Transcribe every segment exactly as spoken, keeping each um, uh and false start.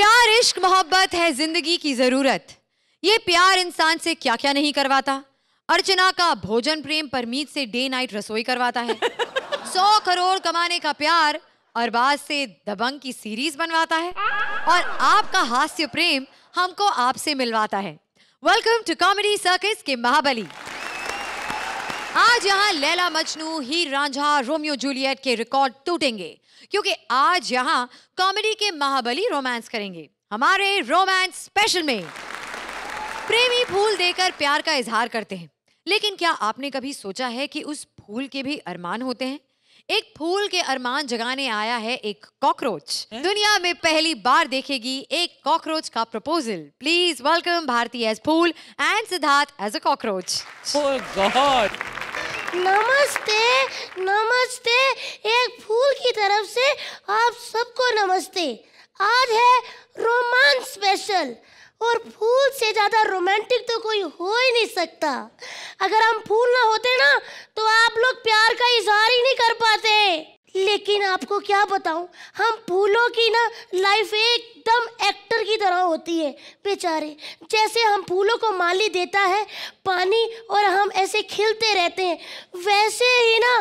प्यार इश्क मोहब्बत है जिंदगी की जरूरत, ये प्यार इंसान से क्या क्या नहीं करवाता। अर्चना का भोजन प्रेम परमीत से डे नाइट रसोई करवाता है। सौ करोड़ कमाने का प्यार अरबाज से दबंग की सीरीज बनवाता है। और आपका हास्य प्रेम हमको आपसे मिलवाता है। वेलकम टू कॉमेडी सर्कस के महाबली। आज यहाँ लैला मजनू, हीर रांझा, रोमियो जूलियट के रिकॉर्ड टूटेंगे, क्योंकि आज यहाँ कॉमेडी के महाबली रोमांस करेंगे। हमारे रोमांस स्पेशल में प्रेमी फूल देकर प्यार का इजहार करते हैं, लेकिन क्या आपने कभी सोचा है कि उस फूल के भी अरमान होते हैं? एक फूल के अरमान जगाने आया है एक कॉकरोच। दुनिया में पहली बार देखेगी एक कॉकरोच का proposal. Please welcome Bharti as fool and Siddharth as a cockroach. Oh God. नमस्ते नमस्ते, एक फूल की तरफ से आप सबको नमस्ते। आज है रोमांस स्पेशल, और फूल से ज़्यादा रोमांटिक तो कोई हो ही नहीं सकता। अगर हम फूल ना होते ना तो आप लोग प्यार का इजहार ही नहीं कर पाते। लेकिन आपको क्या बताऊं, हम फूलों की ना लाइफ एकदम एक्टर की तरह होती है। बेचारे जैसे हम फूलों को माली देता है पानी और हम ऐसे खिलते रहते हैं, वैसे ही ना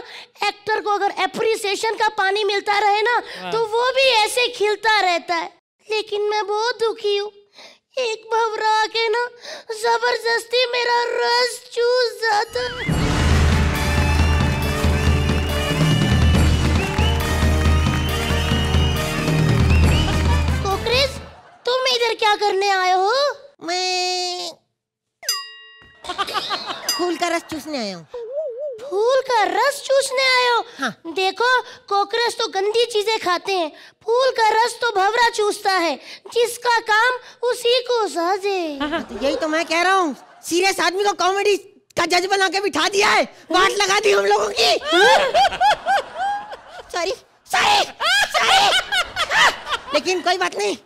एक्टर को अगर एप्रिसिएशन का पानी मिलता रहे ना तो वो भी ऐसे खिलता रहता है। लेकिन मैं बहुत दुखी हूँ, एक भवरा के ना जबरदस्ती मेरा रस चूस जाता। कोकरेज, तुम इधर क्या करने आए हो? मैं फूल का रस चूसने आया हूँ। फूल का रस चूसने आए हो? हाँ। देखो कॉकरोच तो गंदी चीजें खाते हैं, फूल का रस तो भंवरा चूसता है, जिसका काम उसी को साजे। तो यही तो मैं कह रहा हूँ, सीरियस आदमी को कॉमेडी का जज बना के बिठा दिया है, बात लगा दी हम लोगों की। सॉरी सॉरी सॉरी, लेकिन कोई बात नहीं,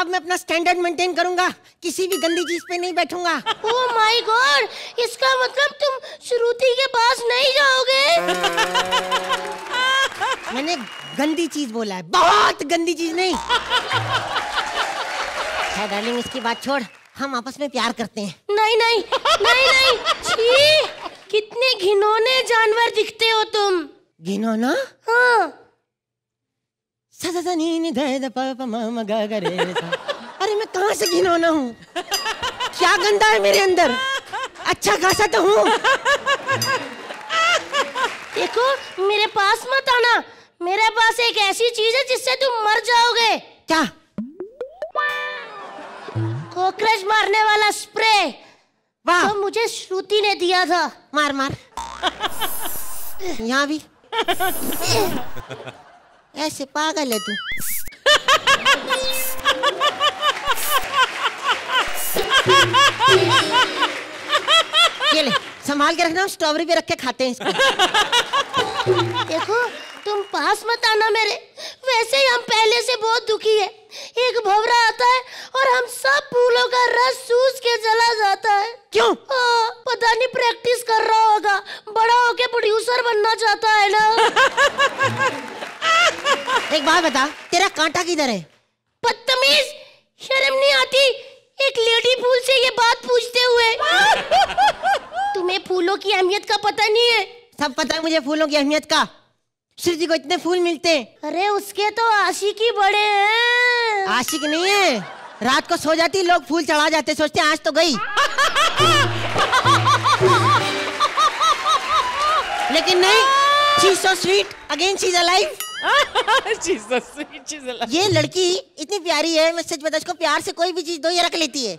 अब मैं अपना स्टैंडर्ड मेंटेन करूंगा, किसी भी गंदी चीज पे नहीं बैठूंगा। ओह माय गॉड, इसका मतलब तुम श्रुति के पास नहीं जाओगे। मैंने गंदी चीज बोला है, बहुत गंदी चीज नहीं। है डार्लिंग, इसकी बात छोड़, हम आपस में प्यार करते हैं। नहीं नहीं नहीं नहीं, छी, कितने घिनौने जानवर दिखते हो तुम। घिनौना? हाँ। अरे मैं कहाँ से घिनौना हूँ? क्या गंदा है मेरे अंदर? अच्छा खासा तो हूँ। देखो मेरे पास मत आना, मेरे पास एक ऐसी चीज है जिससे तुम मर जाओगे। क्या? कॉकरोच मारने वाला स्प्रे। वाह। तो मुझे श्रुति ने दिया था। मार मार यहाँ भी। ऐसे पागल है तू। ये ले, संभाल के रखना, स्ट्रॉबेरी पे रख के खाते हैं इसको। देखो तुम पास मत आना मेरे, वैसे ही हम पहले से बहुत दुखी है। एक भंवरा आता है और हम सब फूलों का रस चूस के जला जाता है। क्यों? आ, पता नहीं, प्रैक्टिस कर रहा होगा, बड़ा होके प्रोड्यूसर बनना चाहता है ना। एक बात बता, तेरा कांटा किधर है? बदतमीज, शर्म नहीं आती एक लेडी फूल से ये बात पूछते हुए। तुम्हें फूलों की अहमियत का पता नहीं है। सब पता है मुझे फूलों की अहमियत का, श्रुति को इतने फूल मिलते हैं। अरे उसके तो आशिकी बड़े हैं। आशिक नहीं है, रात को सो जाती, लोग फूल चढ़ा जाते, सोचते आज तो गई। लेकिन नहीं, she's so sweet, again she's alive. she's so sweet, she's alive. ये लड़की इतनी प्यारी है, मैं सच बता, इसको प्यार से कोई भी चीज दो ये रख लेती है।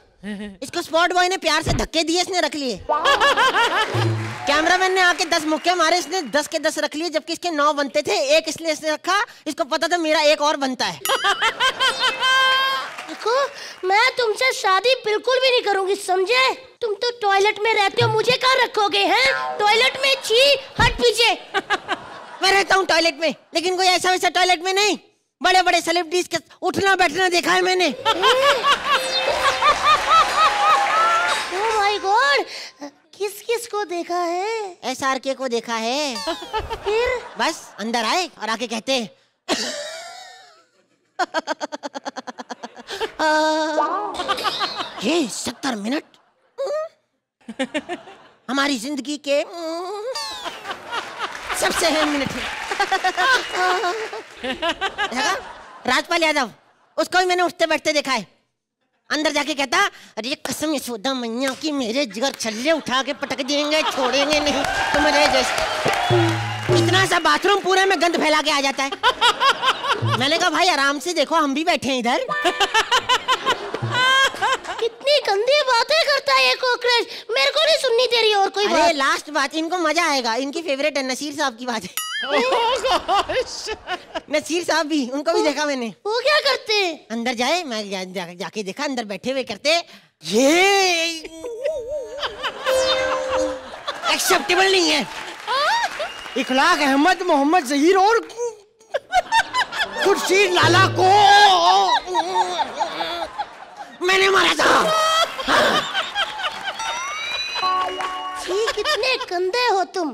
इसको स्पॉट बॉय ने प्यार से धक्के दिए, इसने रख लिए। कैमरामैन ने आके दस मुक्के मारे, इसने दस के दस रख लिए, जबकि इसके नौ बनते थे, एक इसलिए इसने रखा, इसको पता था मेरा एक और बनता है। देखो मैं तुमसे शादी बिल्कुल भी नहीं करूंगी, समझे? तुम तो टॉयलेट में रहते हो, मुझे कहाँ रखोगे हैं? टॉयलेट में? छी, हट पीछे। मैं रहता हूँ टॉयलेट में, लेकिन कोई ऐसा वैसा टॉयलेट में नहीं, बड़े बड़े सेलिब्रिटीज के उठना बैठना देखा है मैंने। Oh my God! किस किस को देखा है? एस आर के को देखा है। फिर बस अंदर आए और आके कहते ये सत्तर मिनट हमारी जिंदगी के सबसे अहम मिनट है। देखा राजपाल यादव, उसको भी मैंने उठते बैठते देखा है। अंदर जाके कहता अरे कसम यशोदा मैया की मेरे जिगर छल्ले उठा के पटक देंगे, छोड़ेंगे नहीं तुम्हारे जैसे। इतना सा बाथरूम पूरे में गंद फैला के आ जाता है। मैंने कहा भाई आराम से देखो, हम भी बैठे हैं इधर। कितनी गंदी बातें करता है ये कॉकरोच, मेरे को नहीं सुननी दे रही और कोई बात। अरे लास्ट बात, इनको मजा आएगा, इनकी फेवरेट है नसीर साहब की बात है। नसीर साहब भी, उनको भी देखा मैंने। वो क्या करते? अंदर जाए, मैं जा, जा, जाके देखा अंदर बैठे हुए करते ये एक्सेप्टेबल नहीं है। इखलाक अहमद मोहम्मद जहीर और खुर्शीद लाला को मैंने मारा था। कितने गंदे हो तुम।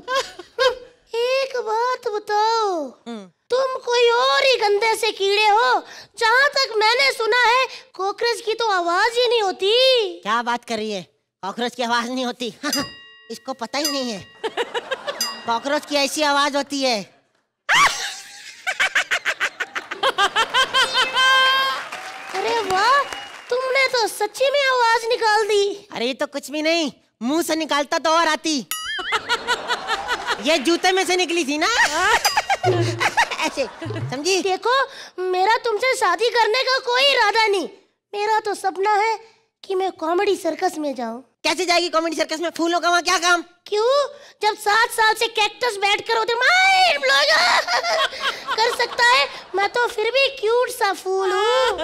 एक बात बताओ, तुम कोई और ही गंदे से कीड़े हो। जहाँ तक मैंने सुना है कॉकरोच की तो आवाज ही नहीं होती। क्या बात कर रही है, कॉकरोच की आवाज नहीं होती? इसको पता ही नहीं है। कॉकरोच की ऐसी आवाज होती है। अरे वाह, तुमने तो सच्ची में आवाज निकाल दी। अरे ये तो कुछ भी नहीं, मुंह से निकालता तो और आती। ये जूते में से निकली थी ना। ऐसे समझी? देखो मेरा तुमसे शादी करने का कोई इरादा नहीं। मेरा तो सपना है कि मैं कॉमेडी सर्कस में जाऊं। कैसे जाएगी कॉमेडी सर्कस में? फूलों का वहाँ क्या काम? क्यों, जब सात साल से कैक्टस बैठकर उधर माइंड ब्लोइंग कर सकता है, मैं तो फिर भी क्यूट सा फूल हूँ।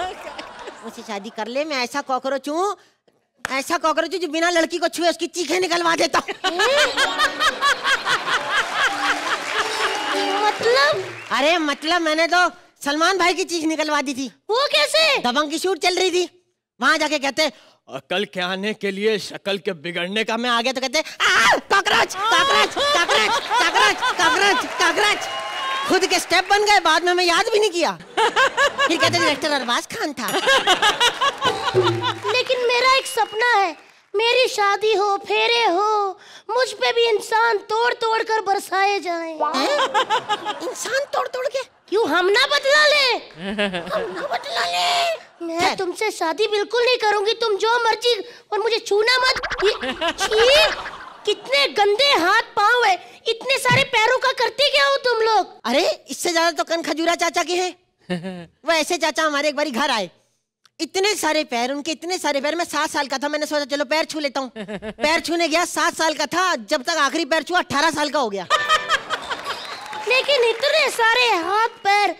मुझसे शादी कर ले, मैं ऐसा कॉकरोच हूँ, ऐसा कॉकरोच जो बिना लड़की को छुए उसकी चीखें निकलवा देता। मतलब? अरे मतलब मैंने तो सलमान भाई की चीख निकलवा दी थी। वो कैसे? दबंग की शूट चल रही थी, वहाँ जाके कहते अकल के आने के लिए शकल के बिगड़ने का मैं आ गया, तो कहते cockroach cockroach cockroach cockroach cockroach cockroach. खुद के स्टेप बन गए, बाद में मैं याद भी नहीं किया। फिर कहते डायरेक्टर अरबाज खान था। लेकिन मेरा एक सपना है, मेरी शादी हो, फेरे हो, मुझ पे भी इंसान तोड़ तोड़ कर बरसाए जाए। इंसान तोड़ तोड़ के? क्यों हम ना बदला ले, हम ना बदला ले। मैं तुमसे शादी बिल्कुल नहीं करूंगी, तुम जो मर्जी, और मुझे छूना मत। ये कितने गंदे हाथ पाँव है, इतने सारे पैरों का करते क्या हो तुम लोग? अरे इससे ज्यादा तो कन खजूरा चाचा के हैं। वो ऐसे चाचा हमारे एक बार घर आए, इतने सारे पैर उनके, इतने सारे पैर। मैं सात साल का था, मैंने सोचा चलो पैर छू लेता हूँ। पैर छूने गया, सात साल का था, जब तक आखिरी पैर छुआ अठारह साल का हो गया। लेकिन इतने सारे हाथ पैर,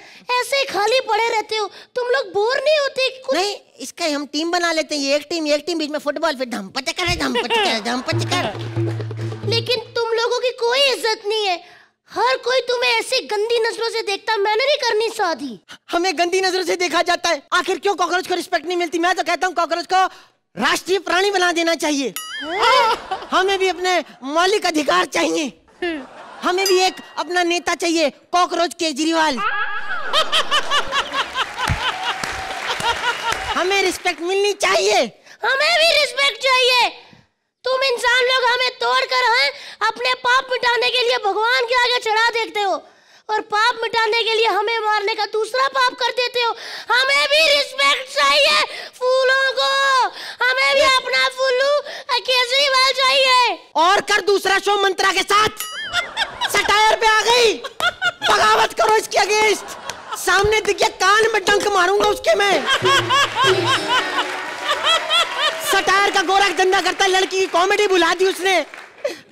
ऐसे खाली पड़े रहते हो तुम लोग, बोर नहीं होते कुछ? नहीं, इसका हम टीम बना लेते हैं, एक टीम एक टीम, बीच में फुटबॉल, फिर धम पचकर है धम पचकर धम पचकर। लेकिन तुम लोगों की कोई इज्जत नहीं है, हर कोई तुम्हें ऐसी गंदी नजरों से देखता। मैंने नहीं करनी शादी। हमें गंदी नजरों से देखा जाता है, आखिर क्यों कॉकरोच को रिस्पेक्ट नहीं मिलती? मैं तो कहता हूँ कॉकरोच को राष्ट्रीय प्राणी बना देना चाहिए। हमें भी अपने मौलिक अधिकार चाहिए, हमें भी एक अपना नेता चाहिए, कॉकरोच केजरीवाल। हमें रिस्पेक्ट मिलनी चाहिए। हमें भी रिस्पेक्ट चाहिए। तुम इंसान लोग हमें तोड़कर हैं अपने पाप मिटाने के लिए भगवान के आगे चढ़ा देते हो, और पाप मिटाने के लिए हमें मारने का दूसरा पाप कर देते हो। हमें भी रिस्पेक्ट चाहिए फूलों को, हमें भी अपना फूलू केजरीवाल चाहिए। और कर दूसरा शो मंत्रा के साथ। सटायर पे आ गई, बगावत करो इसके अगेंस्ट। सामने दिखे कान में डंक मारूंगा उसके में। सटायर का गोरा गंदा करता, लड़की की कॉमेडी बुला दी उसने।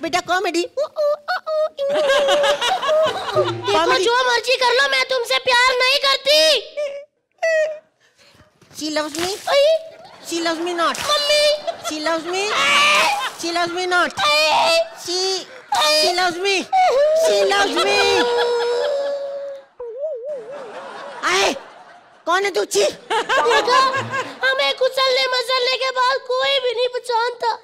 बेटा कॉमेडी, देखो जो मर्जी कर लो, मैं तुमसे प्यार नहीं करती। She loves me, she loves me not. Mummy, she loves me, she loves me not. She, she loves me, she loves me. आए, कौन है तू? ची देखा, हमें कुचलने मचलने के बाद कोई भी नहीं पहचानता।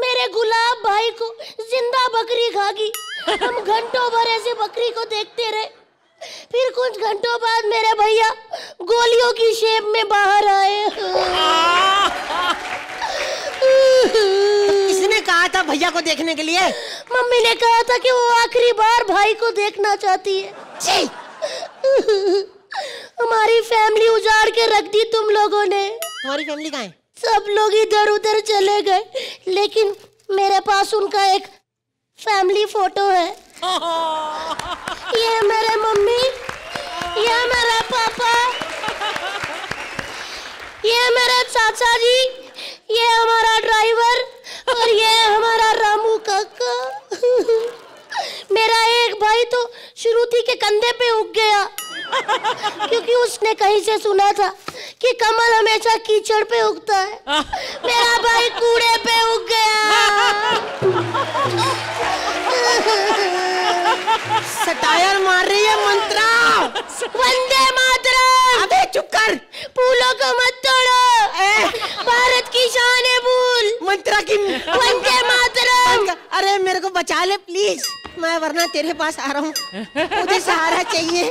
मेरे गुलाब भाई को जिंदा बकरी खा गई। हम घंटों भर ऐसे बकरी को देखते रहे, फिर कुछ घंटों बाद मेरे भैया गोलियों की शेप में बाहर आए। किसने कहा था भैया को देखने के लिए? मम्मी ने कहा था कि वो आखिरी बार भाई को देखना चाहती है। हमारी फैमिली उजाड़ के रख दी तुम लोगों ने। तुम्हारी फैमिली कहाँ है? सब लोग इधर उधर चले गए, लेकिन मेरे पास उनका एक फैमिली फोटो है। ये मेरे मम्मी, ये मेरा पापा, ये मेरे चाचा जी, ये हमारा ड्राइवर और ये हमारा रामू काका। मेरा एक भाई तो श्रुति के कंधे पे उग गया क्योंकि उसने कहीं से सुना था कि कमल हमेशा कीचड़ पे उगता है। मेरा भाई कूड़े पे उग गया। सटायर मार रही है मंत्रा। वंदे मातरम। अबे चुप कर। फूलों को मत तोड़ो, भारत की शान है फूल। मंत्रा की वंदे मातरम। अरे मेरे को बचा ले प्लीज, मैं वरना तेरे पास आ रहा हूँ, मुझे सहारा चाहिए।